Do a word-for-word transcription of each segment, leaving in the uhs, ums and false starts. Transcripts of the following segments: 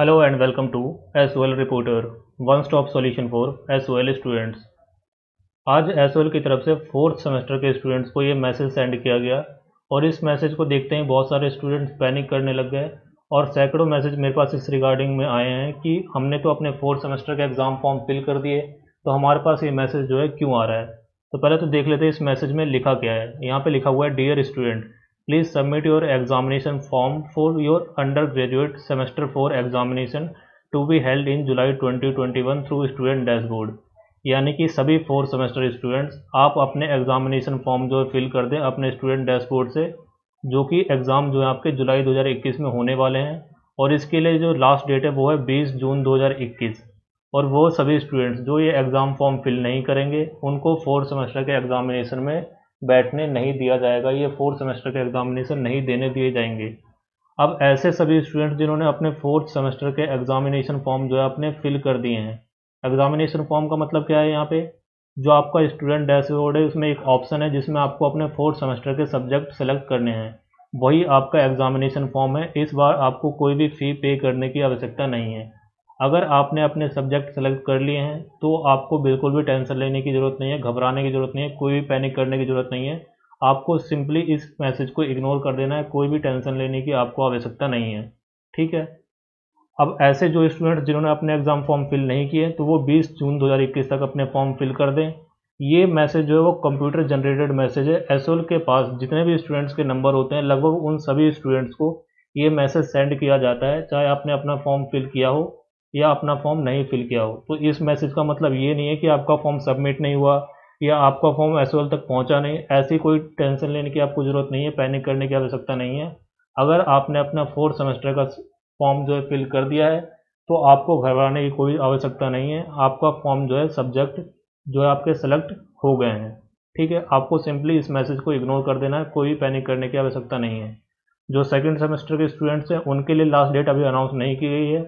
Hello and welcome to S O L Reporter, one stop solution for S O L students। आज S O L की तरफ से fourth semester के students को ये message send किया गया और इस मैसेज को देखते ही बहुत सारे स्टूडेंट्स पैनिक करने लग गए और सैकड़ों मैसेज मेरे पास इस रिगार्डिंग में आए हैं कि हमने तो अपने फोर्थ सेमेस्टर के एग्ज़ाम फॉर्म फिल कर दिए, तो हमारे पास ये मैसेज जो है क्यों आ रहा है। तो पहले तो देख लेते हैं इस मैसेज में लिखा क्या है। यहाँ पर लिखा हुआ है, dear student please submit your examination form for your undergraduate semester for examination to be held in July twenty twenty one through student dashboard. यानी कि सभी फोर्थ सेमेस्टर स्टूडेंट्स आप अपने एग्जामिनेशन फॉर्म जो है फिल कर दें अपने स्टूडेंट डैशबोर्ड से, जो कि एग्ज़ाम जो है आपके जुलाई दो हज़ार इक्कीस में होने वाले हैं और इसके लिए जो लास्ट डेट है वो है बीस जून दो हज़ार इक्कीस। और वो सभी स्टूडेंट्स जो ये एग्ज़ाम फॉर्म फिल नहीं करेंगे उनको फोर्थ सेमेस्टर के एग्जामिनेशन में बैठने नहीं दिया जाएगा, ये फोर्थ सेमेस्टर के एग्जामिनेशन नहीं देने दिए जाएंगे। अब ऐसे सभी स्टूडेंट्स जिन्होंने अपने फोर्थ सेमेस्टर के एग्जामिनेशन फॉर्म जो है अपने फिल कर दिए हैं, एग्जामिनेशन फॉर्म का मतलब क्या है, यहाँ पे जो आपका स्टूडेंट डैशबोर्ड है उसमें एक ऑप्शन है जिसमें आपको अपने फोर्थ सेमेस्टर के सब्जेक्ट सेलेक्ट करने हैं, वही आपका एग्जामिनेशन फॉर्म है। इस बार आपको कोई भी फ़ी पे करने की आवश्यकता नहीं है। अगर आपने अपने सब्जेक्ट सेलेक्ट कर लिए हैं तो आपको बिल्कुल भी टेंशन लेने की ज़रूरत नहीं है, घबराने की ज़रूरत नहीं है, कोई भी पैनिक करने की ज़रूरत नहीं है। आपको सिंपली इस मैसेज को इग्नोर कर देना है, कोई भी टेंशन लेने की आपको आवश्यकता नहीं है, ठीक है। अब ऐसे जो स्टूडेंट्स जिन्होंने अपने एग्ज़ाम फॉर्म फिल नहीं किए तो वो बीस जून दो हज़ार इक्कीस तक अपने फॉर्म फिल कर दें। ये मैसेज जो है वो कंप्यूटर जनरेटेड मैसेज है। एसओएल के पास जितने भी स्टूडेंट्स के नंबर होते हैं लगभग उन सभी स्टूडेंट्स को ये मैसेज सेंड किया जाता है, चाहे आपने अपना फॉर्म फिल किया हो या अपना फॉर्म नहीं फिल किया हो। तो इस मैसेज का मतलब ये नहीं है कि आपका फॉर्म सबमिट नहीं हुआ या आपका फॉर्म एसओएल तक पहुँचा नहीं, ऐसी कोई टेंशन लेने की आपको ज़रूरत नहीं है, पैनिक करने की आवश्यकता नहीं है। अगर आपने अपना फोर्थ सेमेस्टर का फॉर्म जो है फिल कर दिया है तो आपको घबराने की कोई आवश्यकता नहीं है, आपका फॉर्म जो है सब्जेक्ट जो है आपके सेलेक्ट हो गए हैं, ठीक है। आपको सिंपली इस मैसेज को इग्नोर कर देना है, कोई पैनिक करने की आवश्यकता नहीं है। जो सेकंड सेमेस्टर के स्टूडेंट्स हैं उनके लिए लास्ट डेट अभी अनाउंस नहीं की गई है,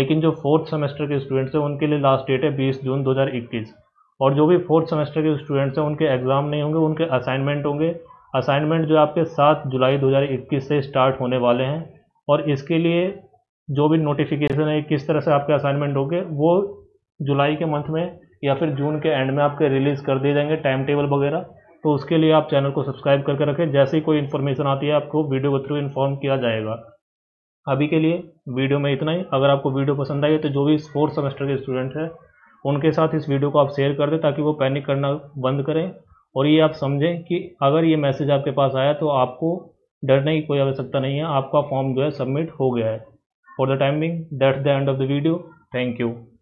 लेकिन जो फोर्थ सेमेस्टर के स्टूडेंट्स हैं उनके लिए लास्ट डेट है बीस जून दो हज़ार इक्कीस। और जो भी फोर्थ सेमेस्टर के स्टूडेंट्स हैं उनके एग्ज़ाम नहीं होंगे, उनके असाइनमेंट होंगे। असाइनमेंट जो आपके सात जुलाई दो हज़ार इक्कीस से स्टार्ट होने वाले हैं और इसके लिए जो भी नोटिफिकेशन है किस तरह से आपके असाइनमेंट होंगे वो जुलाई के मंथ में या फिर जून के एंड में आपके रिलीज़ कर दिए जाएंगे, टाइम टेबल वगैरह। तो उसके लिए आप चैनल को सब्सक्राइब करके रखें, जैसे ही कोई इन्फॉर्मेशन आती है आपको वीडियो के थ्रू इन्फॉर्म किया जाएगा। अभी के लिए वीडियो में इतना ही। अगर आपको वीडियो पसंद आई तो जो भी फोर्थ सेमेस्टर के स्टूडेंट हैं उनके साथ इस वीडियो को आप शेयर कर दें ताकि वो पैनिक करना बंद करें और ये आप समझें कि अगर ये मैसेज आपके पास आया तो आपको डरने की कोई आवश्यकता नहीं है, आपका फॉर्म जो है सबमिट हो गया है। For the time being, that's the end of the video. Thank you.